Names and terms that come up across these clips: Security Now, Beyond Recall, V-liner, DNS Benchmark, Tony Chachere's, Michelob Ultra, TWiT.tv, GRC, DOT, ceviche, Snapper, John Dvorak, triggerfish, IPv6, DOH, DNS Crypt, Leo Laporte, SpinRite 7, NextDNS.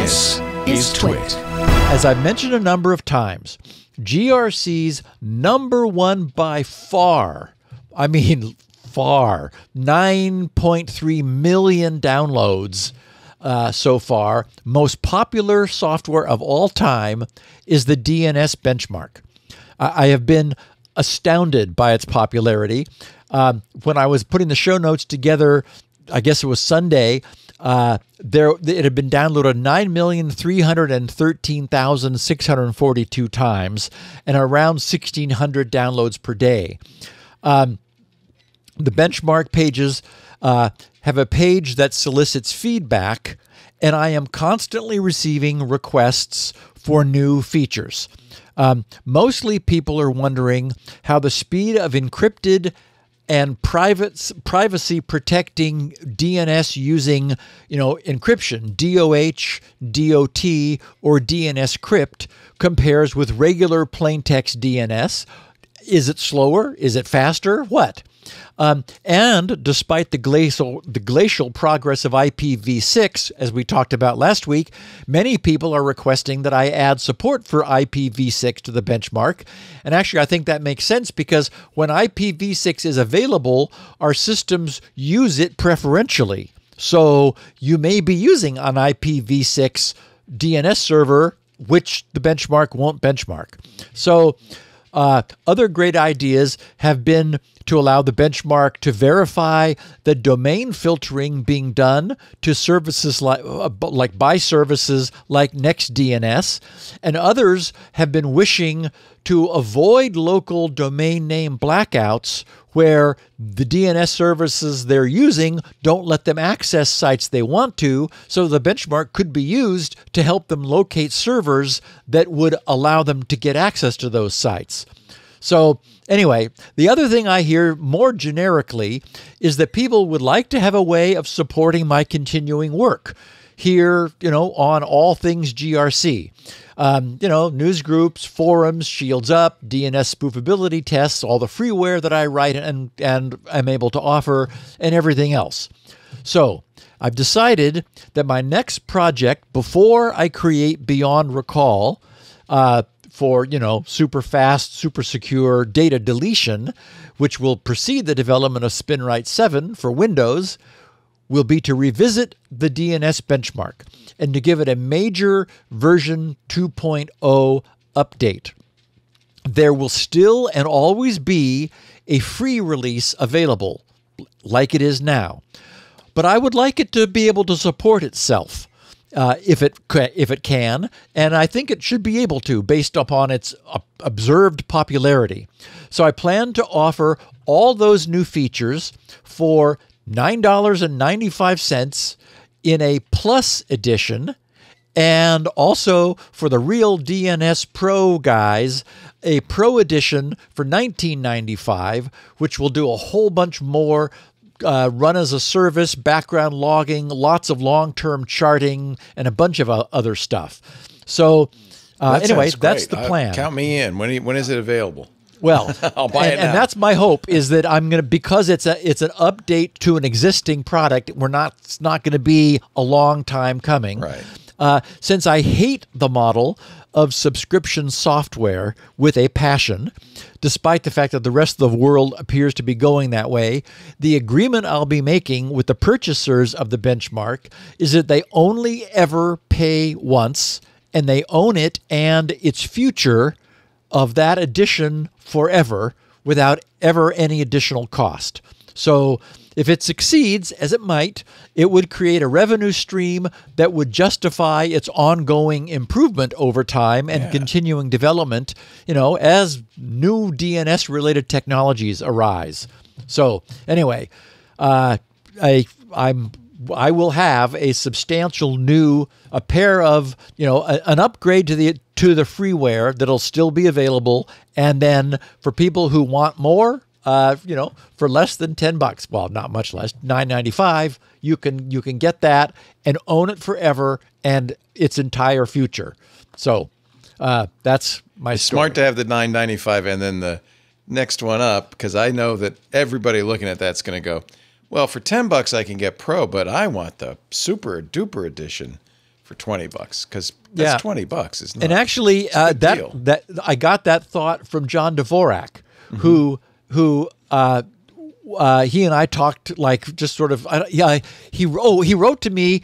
This is TWiT. As I've mentioned a number of times, GRC's number one by far, I mean far, 9.3 million downloads so far, most popular software of all time is the DNS Benchmark. I have been astounded by its popularity. When I was putting the show notes together, I guess it was Sunday, it had been downloaded 9,313,642 times and around 1,600 downloads per day. The benchmark pages have a page that solicits feedback, and I am constantly receiving requests for new features. Mostly people are wondering how the speed of encrypted and privacy protecting DNS using, encryption, DOH, DOT, or DNS Crypt compares with regular plain text DNS. Is it slower? Is it faster? What? And despite the glacial progress of IPv6, as we talked about last week, many people are requesting that I add support for IPv6 to the benchmark. And actually, I think that makes sense because when IPv6 is available, our systems use it preferentially. So you may be using an IPv6 DNS server, which the benchmark won't benchmark. So other great ideas have been to allow the benchmark to verify the domain filtering being done to services like by services like NextDNS, and others have been wishing to avoid local domain name blackouts where the DNS services they're using don't let them access sites they want to, so the benchmark could be used to help them locate servers that would allow them to get access to those sites. So anyway, the other thing I hear more generically is that people would like to have a way of supporting my continuing work here, on all things GRC. News groups, forums, Shields Up, DNS spoofability tests, all the freeware that I write and I'm able to offer, and everything else. So I've decided that my next project, before I create Beyond Recall, for, super fast, super secure data deletion, which will precede the development of SpinRite 7 for Windows, will be to revisit the DNS benchmark and to give it a major version 2.0 update. There will still and always be a free release available, like it is now. But I would like it to be able to support itself if it can, and I think it should be able to based upon its observed popularity. So I plan to offer all those new features for $9.95 in a Plus edition, and also for the real DNS Pro guys, a Pro edition for $19.95, which will do a whole bunch more run as a service, background logging, lots of long-term charting, and a bunch of other stuff. So anyway, that's the plan. Count me in. When is it available? Well, I'll buy it now. And that's my hope, is that I'm going to, because it's an update to an existing product, it's not going to be a long time coming. Right. Since I hate the model of subscription software with a passion, despite the fact that the rest of the world appears to be going that way, the agreement I'll be making with the purchasers of the benchmark is that they only ever pay once, and they own it and its future of that edition forever without ever any additional cost. So if it succeeds, as it might, it would create a revenue stream that would justify its ongoing improvement over time and continuing development, as new DNS-related technologies arise. So anyway, I will have a substantial new, an upgrade to the freeware that'll still be available. And then for people who want more, for less than $10, well, not much less, $9.95, you can get that and own it forever and its entire future. So that's my story. Smart to have the $9.95 and then the next one up, because I know that everybody looking at that's going to go, well, for $10 I can get Pro, but I want the super duper edition for 20 bucks because that's 20 bucks. Isn't it? And actually, I got that thought from John Dvorak, mm-hmm. who he and I talked like just sort of, he wrote to me.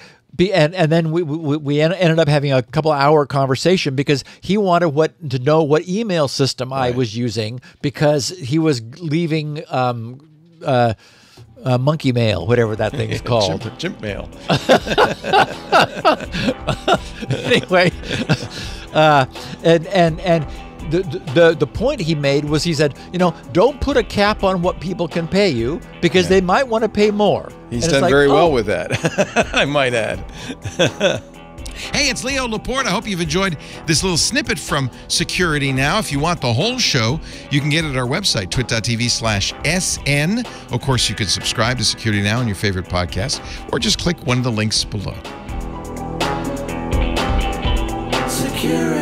And then we ended up having a couple-hour conversation because he wanted to know what email system I was using because he was leaving monkey mail, whatever that thing is called. Chimp mail. Anyway, and the point he made was he said, you know, don't put a cap on what people can pay you because they might want to pay more. He's done very well with that, I might add. Hey, it's Leo Laporte. I hope you've enjoyed this little snippet from Security Now. If you want the whole show, you can get it at our website, twit.tv/SN. Of course, you can subscribe to Security Now on your favorite podcast or just click one of the links below. Security.